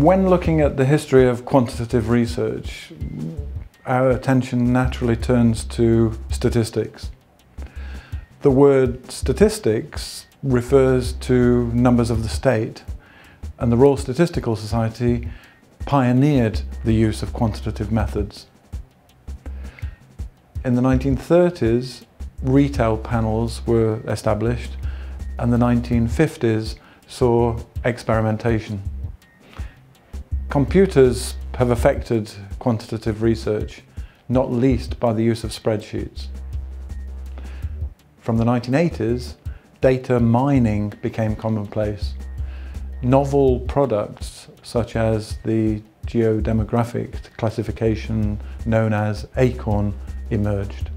When looking at the history of quantitative research, our attention naturally turns to statistics. The word statistics refers to numbers of the state, and the Royal Statistical Society pioneered the use of quantitative methods. In the 1930s, retail panels were established, and the 1950s saw experimentation. Computers have affected quantitative research, not least by the use of spreadsheets. From the 1980s, data mining became commonplace. Novel products such as the geodemographic classification known as ACORN emerged.